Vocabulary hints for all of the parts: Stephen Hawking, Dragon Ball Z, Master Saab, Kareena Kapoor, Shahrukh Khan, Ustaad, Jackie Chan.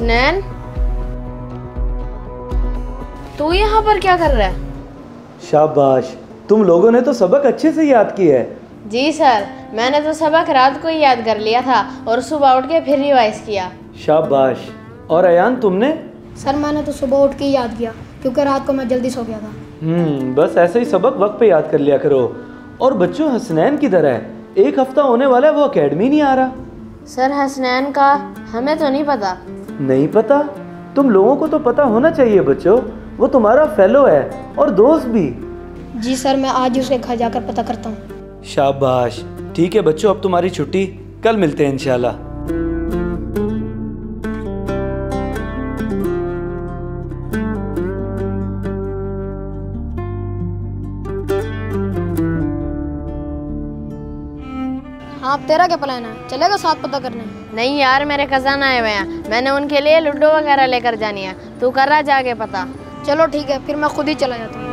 हसनैन, तू यहाँ पर क्या कर रहा है? शाबाश, तुम लोगों ने तो सबक अच्छे से याद किया है। जी सर, मैंने तो सबक रात को ही याद कर लिया था और सुबह उठ के फिर रिवाइज किया। शाबाश। और अयान, तुमने? सर, मैंने तो सुबह उठ के ही याद किया क्योंकि रात को मैं जल्दी सो गया था। बस ऐसे ही सबक वक्त पे याद कर लिया करो। और बच्चों, हसनैन किधर है? एक हफ्ता होने वाला है, वो अकेडमी नहीं आ रहा। सर, हसनैन का हमें तो नहीं पता। नहीं पता? तुम लोगों को तो पता होना चाहिए बच्चों, वो तुम्हारा फेलो है और दोस्त भी। जी सर, मैं आज ही उसके घर जाकर पता करता हूँ। शाबाश। ठीक है बच्चों, अब तुम्हारी छुट्टी, कल मिलते हैं इंशाल्लाह। आप तेरा क्या प्लान है? चलेगा साथ पता करने? नहीं यार, मेरे कजन आए हुए हैं, मैंने उनके लिए लूडो वगैरह लेकर जानी है। तू कर रहा जाके पता। चलो ठीक है, फिर मैं खुद ही चला जाता हूँ।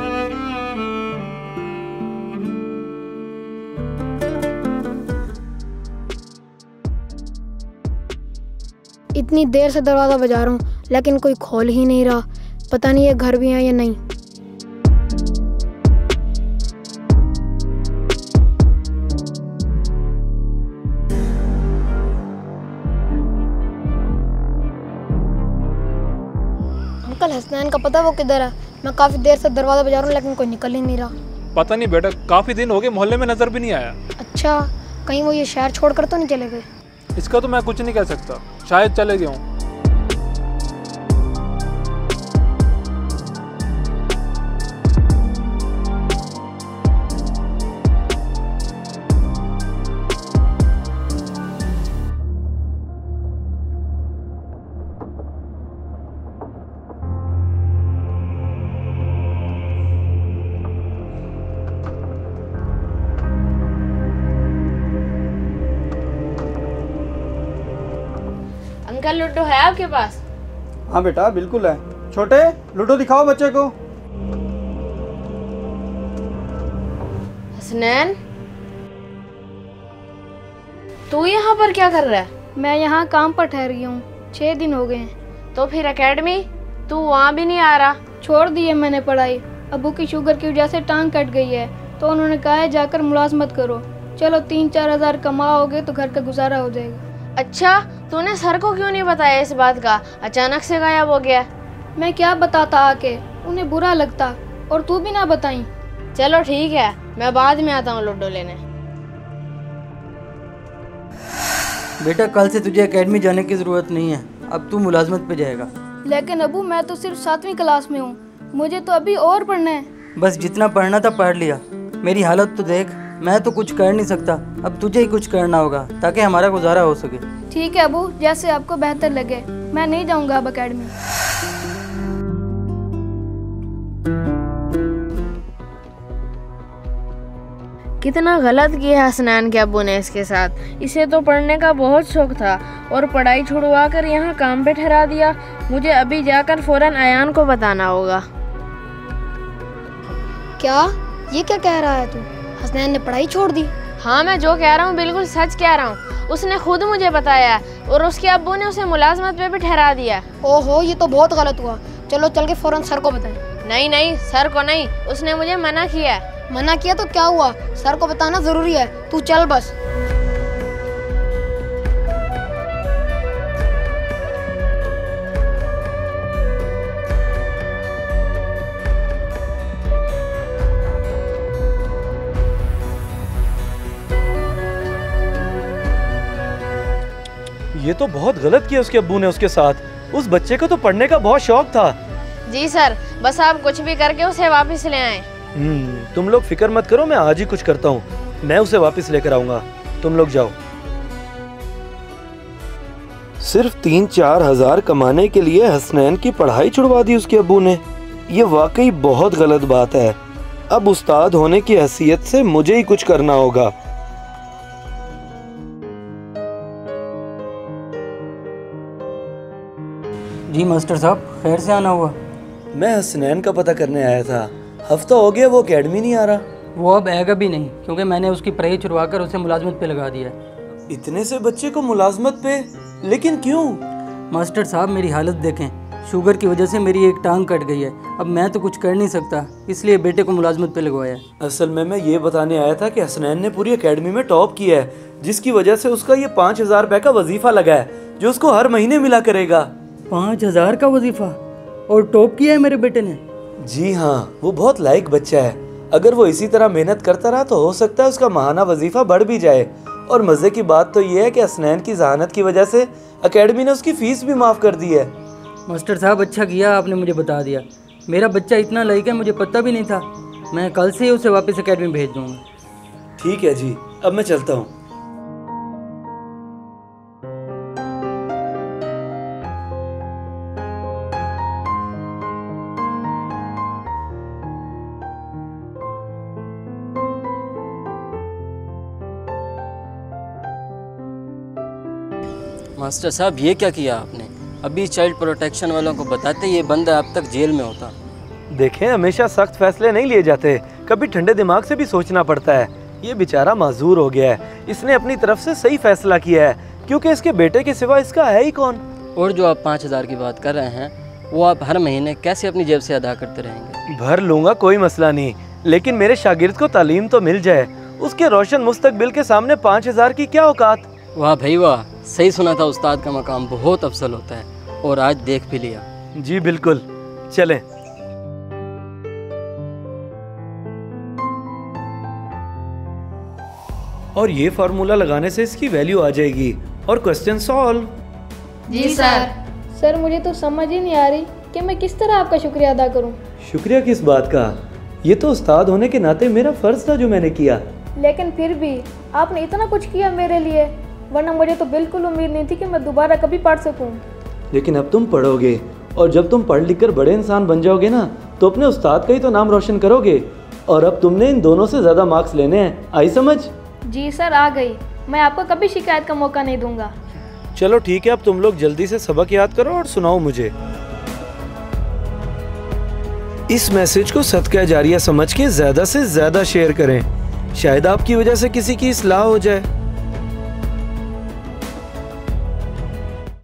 इतनी देर से दरवाजा बजा रहा हूँ लेकिन कोई खोल ही नहीं रहा। पता नहीं ये घर भी है या नहीं। हसनैन का पता वो किधर है? मैं काफी देर से दरवाजा बजा रहा हूँ लेकिन कोई निकल ही नहीं रहा। पता नहीं बेटा, काफी दिन हो गए मोहल्ले में नजर भी नहीं आया। अच्छा, कहीं वो ये शहर छोड़कर तो नहीं चले गए? इसका तो मैं कुछ नहीं कह सकता, शायद चले गए हों। लूडो है आपके पास? हाँ बेटा, बिल्कुल है। छोटे, लूडो दिखाओ बच्चे को। हसनैन, तू यहाँ पर क्या कर रहा है? मैं यहाँ काम पर ठहरी हूँ, 6 दिन हो गए हैं। तो फिर एकेडमी, तू वहाँ भी नहीं आ रहा? छोड़ दी है मैंने पढ़ाई, अबू की शुगर की वजह से टांग कट गई है तो उन्होंने कहा है जाकर मुलाजमत करो। चलो 3-4 हज़ार कमाओगे तो घर का गुजारा हो जाएगा। अच्छा, तूने सर को क्यों नहीं बताया इस बात का? अचानक से गायब हो गया। मैं क्या बताता आके, उन्हें बुरा लगता। और तू भी ना बताई। चलो ठीक है, मैं बाद में आता हूँ लूडो लेने। बेटा, कल से तुझे एकेडमी जाने की जरूरत नहीं है, अब तू मुलाजमत पे जाएगा। लेकिन अबू, मैं तो सिर्फ 7वीं क्लास में हूँ, मुझे तो अभी और पढ़ना है। बस जितना पढ़ना था पढ़ लिया। मेरी हालत तो देख, मैं तो कुछ कर नहीं सकता, अब तुझे ही कुछ करना होगा ताकि हमारा गुजारा हो सके। ठीक है अबू, जैसे आपको बेहतर लगे। मैं नहीं जाऊंगा अब एकेडमी। कितना गलत किया हसनैन के अबू ने इसके साथ। इसे तो पढ़ने का बहुत शौक था और पढ़ाई छुड़वा कर यहाँ काम पे ठहरा दिया। मुझे अभी जाकर फौरन अयान को बताना होगा। क्या ये क्या कह रहा है तू? हसनैन ने पढ़ाई छोड़ दी? हाँ, मैं जो कह रहा हूँ बिल्कुल सच कह रहा हूँ। उसने खुद मुझे बताया और उसके अब्बू ने उसे मुलाजमत पे भी ठहरा दिया। ओहो, ये तो बहुत गलत हुआ। चलो चल के फौरन सर को बताएं। नहीं नहीं, सर को नहीं, उसने मुझे मना किया। मना किया तो क्या हुआ, सर को बताना जरूरी है। तू चल बस। ये तो बहुत गलत किया उसके अब्बू ने उसके साथ। उस बच्चे को तो पढ़ने का बहुत शौक था। जी सर, बस आप कुछ भी करके उसे वापस ले आएं। तुम लोग फिक्र मत करो, मैं आज ही कुछ करता हूँ। मैं उसे वापस लेकर आऊंगा, तुम लोग जाओ। सिर्फ 3-4 हज़ार कमाने के लिए हसनैन की पढ़ाई छुड़वा दी उसके अब्बू ने। ये वाकई बहुत गलत बात है। अब उस्ताद होने की हैसियत से मुझे ही कुछ करना होगा। जी मास्टर साहब, खैर से आना हुआ? मैं हसनैन का पता करने आया था, हफ्ता हो गया वो एकेडमी नहीं आ रहा। वो अब आएगा भी नहीं क्योंकि मैंने उसकी पढ़ाई छुड़वा कर उसे मुलाजमत पे लगा दिया। इतने से बच्चे को मुलाजमत पे? लेकिन क्यों? मास्टर साहब मेरी हालत देखें, शुगर की वजह से मेरी एक टांग कट गई है। अब मैं तो कुछ कर नहीं सकता, इसलिए बेटे को मुलाजमत पे लगवाया। असल में मैं ये बताने आया था कि हसनैन ने पूरी एकेडमी में टॉप किया है, जिसकी वजह से उसका ये 5000 रुपए का वजीफा लगा है जो उसको हर महीने मिला करेगा। 5000 का वजीफा और टॉप किया है मेरे बेटे ने। जी हाँ, वो बहुत लायक बच्चा है। अगर वो इसी तरह मेहनत करता रहा तो हो सकता है उसका माहाना वजीफा बढ़ भी जाए। और मज़े की बात तो ये है कि हसनैन की जहानत की वजह से एकेडमी ने उसकी फ़ीस भी माफ़ कर दी है। मास्टर साहब अच्छा किया आपने मुझे बता दिया, मेरा बच्चा इतना लायक है मुझे पता भी नहीं था। मैं कल से ही उसे वापस एकेडमी भेज दूँगा। ठीक है जी, अब मैं चलता हूँ। मास्टर साहब ये क्या किया आपने? अभी चाइल्ड प्रोटेक्शन वालों को बताते ये बंदा अब तक जेल में होता। देखें, हमेशा सख्त फैसले नहीं लिए जाते, कभी ठंडे दिमाग से भी सोचना पड़ता है। ये बेचारा माजूर हो गया है, इसने अपनी तरफ से सही फैसला किया है क्योंकि इसके बेटे के सिवा इसका है ही कौन। और जो आप 5000 की बात कर रहे हैं वो आप हर महीने कैसे अपनी जेब से अदा करते रहेंगे? भर लूँगा, कोई मसला नहीं, लेकिन मेरे शागिर्द को तालीम तो मिल जाए। उसके रोशन मुस्तकबिल के सामने 5000 की क्या औकात। वाह भाई वाह, सही सुना था, उस्ताद का मकाम बहुत अफसल होता है और आज देख भी लिया। जी बिल्कुल, चलें। और ये फार्मूला लगाने से इसकी वैल्यू आ जाएगी और क्वेश्चन सॉल्व। जी सर। सर मुझे तो समझ ही नहीं आ रही कि मैं किस तरह आपका शुक्रिया अदा करूं। शुक्रिया किस बात का, ये तो उस्ताद होने के नाते मेरा फर्ज था जो मैंने किया। लेकिन फिर भी आपने इतना कुछ किया मेरे लिए, वरना मुझे तो बिल्कुल उम्मीद नहीं थी कि मैं दोबारा कभी पढ़ सकूं। लेकिन अब तुम पढ़ोगे और जब तुम पढ़ लिख कर बड़े इंसान बन जाओगे ना तो अपने उस्ताद का ही तो नाम रोशन करोगे। और अब तुमने इन दोनों से ज़्यादा मार्क्स लेने हैं, आई समझ? जी सर आ गई, मैं आपको कभी शिकायत का मौका नहीं दूंगा। चलो ठीक है, अब तुम लोग जल्दी से सबक याद करो और सुनाओ मुझे। इस मैसेज को सदका जारिया समझ के ज़्यादा से ज़्यादा शेयर करें, शायद आपकी वजह से किसी की इस्लाह हो जाए।